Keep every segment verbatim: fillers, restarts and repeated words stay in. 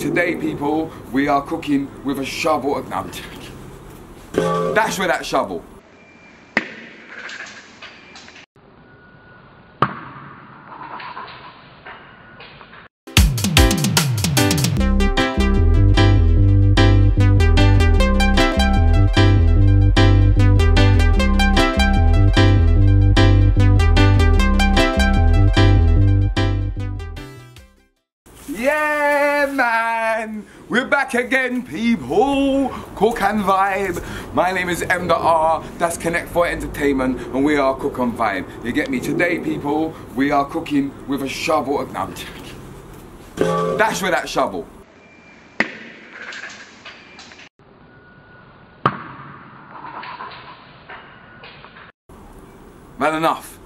Today, people, we are cooking with a shovel of... No, that's where that shovel. We're back again, people. Cook and vibe. My name is M R. That's Connect four Entertainment, and we are Cook and Vibe. You get me? Today, people, we are cooking with a shovel. Of... No, that's where that shovel. Man, enough.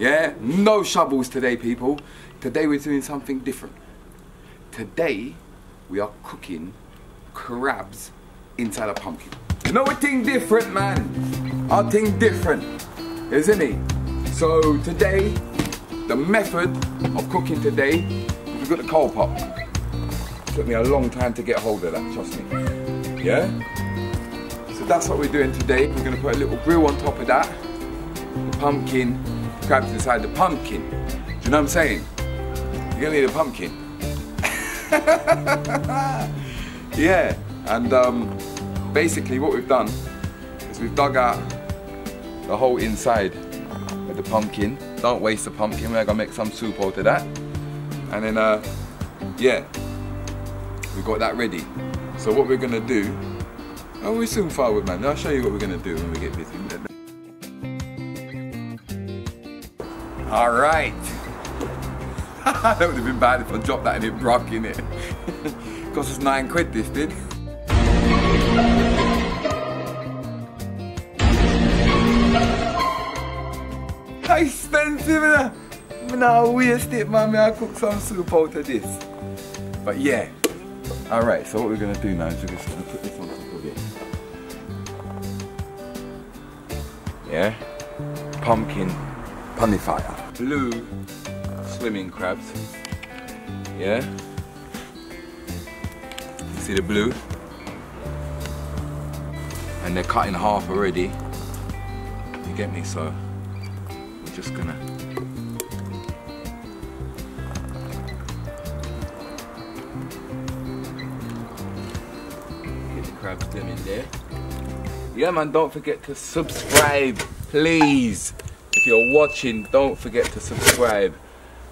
Yeah, no shovels today, people. Today we're doing something different. Today. We are cooking crabs inside a pumpkin. You know, a thing different, man. Our thing different, isn't it? So today, the method of cooking today, we've got the coal pot. Took me a long time to get hold of that, trust me. Yeah? So that's what we're doing today. We're gonna put a little grill on top of that. The pumpkin, crabs inside the pumpkin. Do you know what I'm saying? You're gonna need a pumpkin. Yeah, and um, basically what we've done is we've dug out the whole inside of the pumpkin. Don't waste the pumpkin, we're gonna make some soup out of that. And then, uh, yeah, we've got that ready. So what we're gonna do, oh, we're soon forward, man. I'll show you what we're gonna do when we get busy. All right. That would have been bad if I dropped that and it broke, innit? Cost us nine quid this did. How expensive is that? No, waste it, man. I'll cook some soup out of this. But yeah. Alright, so what we're going to do now is we're just going to put this on top of it. Yeah? Pumpkin panifier. Blue. Swimming crabs, yeah. You see the blue, and they're cut in half already. You get me? So we're just gonna get the crabs them in there. Yeah, man. Don't forget to subscribe, please. If you're watching, don't forget to subscribe.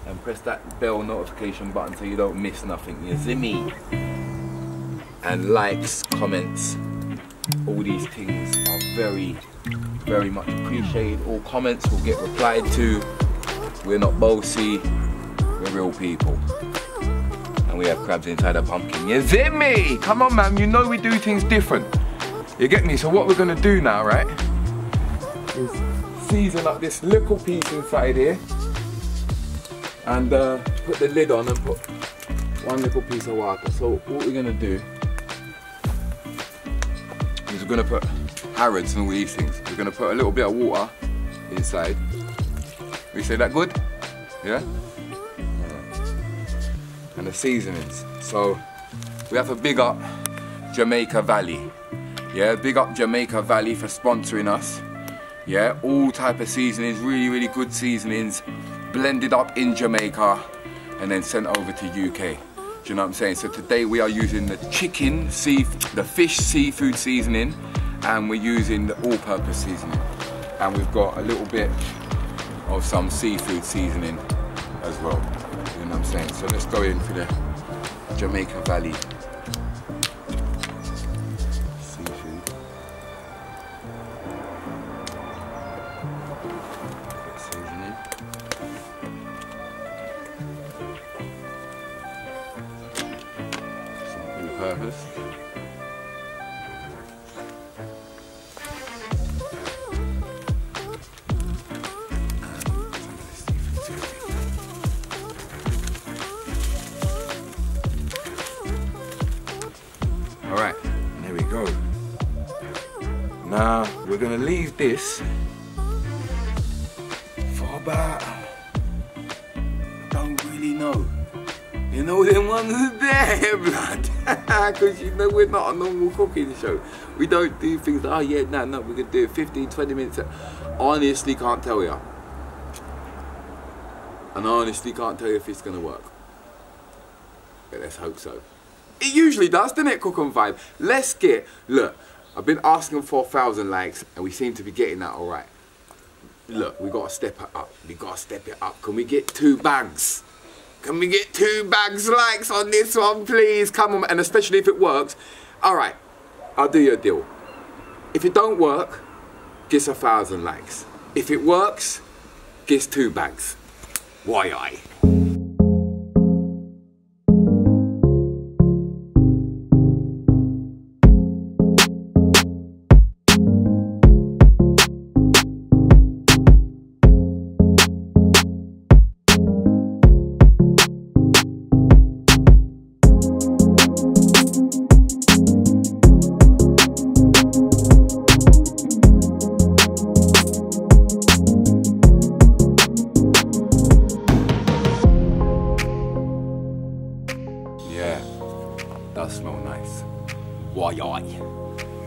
And press that bell notification button so you don't miss nothing, you see me? And likes, comments, all these things are very, very much appreciated. All comments will get replied to. We're not bossy, we're real people. And we have crabs inside a pumpkin, you see me? Come on, man, you know we do things different. You get me? So what we're gonna do now, right, is season up this little piece inside here. And uh, put the lid on and put one little piece of water. So what we're gonna do is we're gonna put Harrods and all these things. We're gonna put a little bit of water inside. We say that good? Yeah? And the seasonings. So we have to big up Jamaica Valley. Yeah, big up Jamaica Valley for sponsoring us. Yeah, all type of seasonings, really, really good seasonings. Blended up in Jamaica and then sent over to U K. Do you know what I'm saying? So today we are using the chicken, sea, the fish seafood seasoning, and we're using the all-purpose seasoning. And we've got a little bit of some seafood seasoning as well. You know what I'm saying? So let's go in for the Jamaica Valley seafood. Seasoning. Purpose. All right, there we go. Now we're gonna leave this for about, I don't really know. You know them everyone's there, blood. Because you know we're not a normal cooking show. We don't do things like, oh yeah, no, no, we're going to do it fifteen, twenty minutes. Honestly can't tell you. And I honestly can't tell you if it's going to work. But let's hope so. It usually does, doesn't it, Cook on Vibe? Let's get, look, I've been asking for a thousand likes and we seem to be getting that all right. Look, we got to step it up. We got to step it up. Can we get two bags? Can we get two bags likes on this one, please? Come on, and especially if it works. All right, I'll do your deal. If it don't work, gets a thousand likes. If it works, gets two bags. Why I?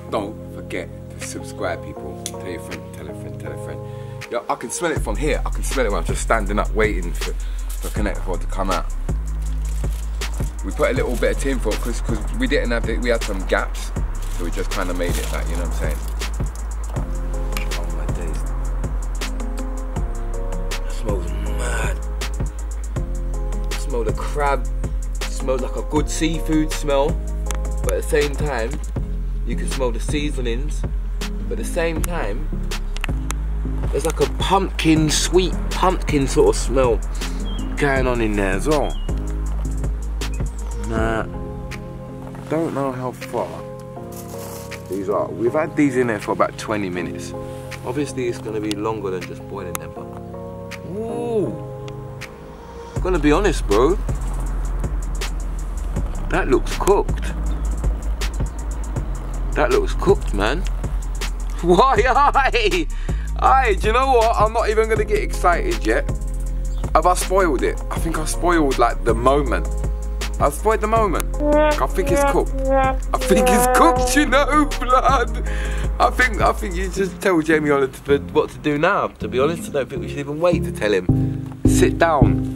Don't forget to subscribe, people. Tell your friend, tell a friend, tell a friend. Yo, I can smell it from here. I can smell it when I'm just standing up waiting for, for Connect four to come out. We put a little bit of tin foil because we didn't have it, we had some gaps. So we just kind of made it like, you know what I'm saying? Oh my days. That smells mad. I smell the crab. It smells like a good seafood smell. But at the same time, you can smell the seasonings, but at the same time, there's like a pumpkin, sweet pumpkin sort of smell going on in there as well. Nah, don't know how far these are. We've had these in there for about twenty minutes. Obviously, it's gonna be longer than just boiling them, but ooh, I'm gonna be honest, bro. That looks cooked. That looks cooked, man. Why, aye? Aye, do you know what? I'm not even gonna get excited yet. Have I spoiled it? I think I spoiled like the moment. I spoiled the moment. I think it's cooked. I think it's cooked, you know, blood. I think, I think you just tell Jamie Oliver what to do now. To be honest, I don't think we should even wait to tell him. Sit down.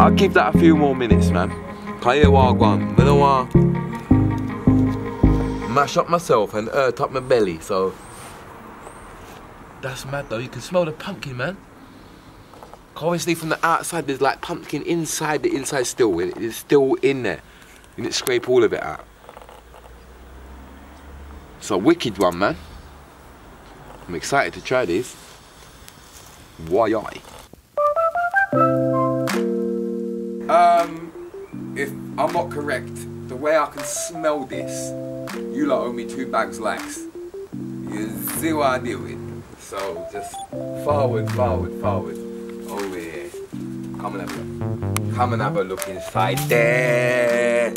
I'll give that a few more minutes, man. Kayewagwan, Minowa. Mash up myself and hurt up my belly, so. That's mad though, you can smell the pumpkin, man. Obviously from the outside, there's like pumpkin inside, the inside still, it's still in there. You need to scrape all of it out. It's a wicked one, man. I'm excited to try this. Why I? Um, if I'm not correct, the way I can smell this, you lot owe me two bags likes. You see what I deal with. So just forward, forward, forward. Over here. Come and have a look. Come and have a look inside there.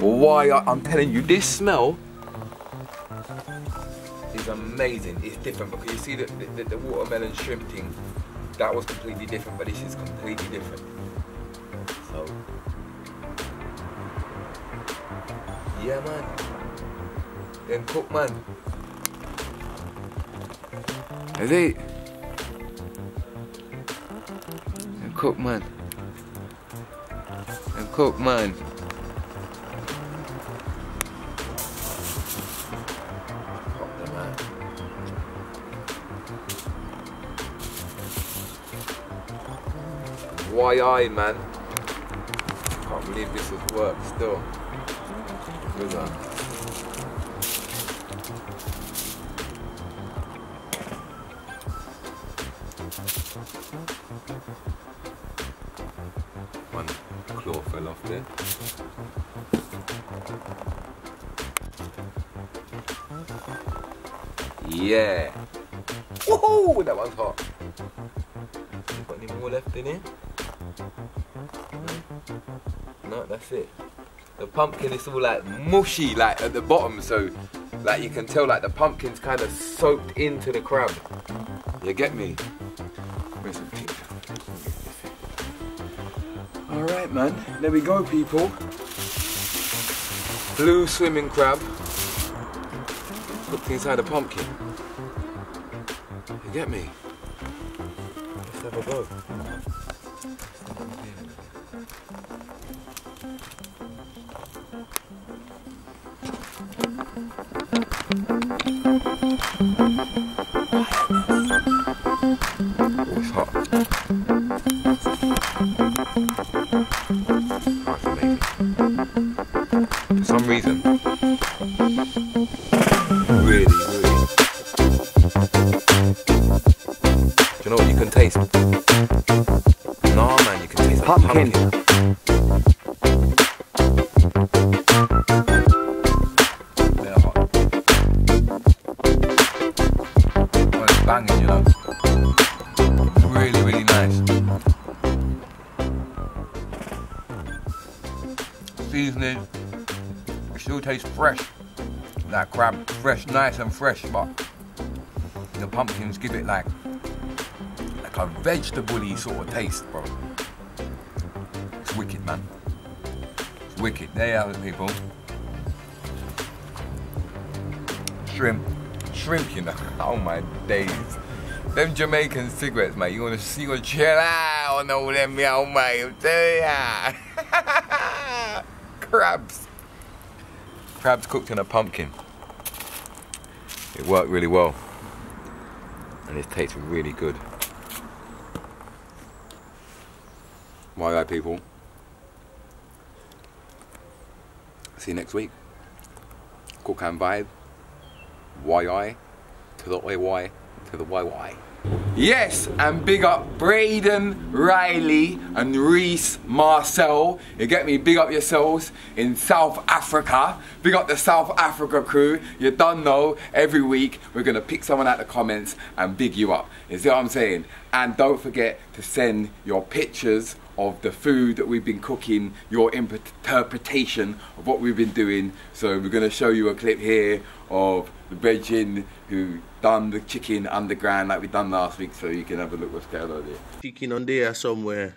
Why, I'm telling you, this smell is amazing. It's different because you see the, the, the watermelon shrimp thing, that was completely different, but this is completely different. So, yeah, man. Then cook, man. Is it? Then cook, man. Then cook, man. Pop them out. Why I, man? I can't believe this has worked still. Good one. One claw fell off there. Yeah. Woohoo! That one's hot. Got any more left in here? No, that's it. The pumpkin is all like mushy, like at the bottom, so like you can tell like the pumpkin's kind of soaked into the crab. You get me? Where's the tape? Alright, man. There we go, people. Blue swimming crab hooked inside a pumpkin. You get me? Let's have a go. Oh, it's hot. Oh, it's amazing. For some reason, really, really. Do you know what you can taste? No, man, you can taste pumpkin. Pumpkin. Banging, you know. Really, really nice. Seasoning. It still tastes fresh. That crab, fresh, nice and fresh, but the pumpkins give it like like a vegetable-y sort of taste, bro. It's wicked, man. It's wicked. There you have it, people. Shrimp. Shrimp, you know. Oh my days. Them Jamaican cigarettes, mate. You wanna see what chill out on all them, yo, mate. There ya. Crabs. Crabs cooked in a pumpkin. It worked really well. And it tastes really good. My bad, people. See you next week. Cook and vibe. Y I to the A Y to the Y Y. Yes, and big up Braden Riley and Reese Marcel. You get me? Big up yourselves in South Africa. Big up the South Africa crew. You done know, every week we're going to pick someone out the comments and big you up. You see what I'm saying? And don't forget to send your pictures of the food that we've been cooking, your interpretation of what we've been doing. So we're going to show you a clip here of the Bredgin who done the chicken underground like we done last week, so you can have a look what's going on there. Chicken on there somewhere,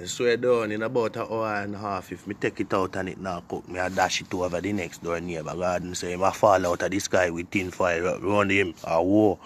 I swear down in about an hour and a half. If me take it out and it not cook, me I dash it over the next door neighbour garden, so I fall out of the sky with tin foil round him, a war.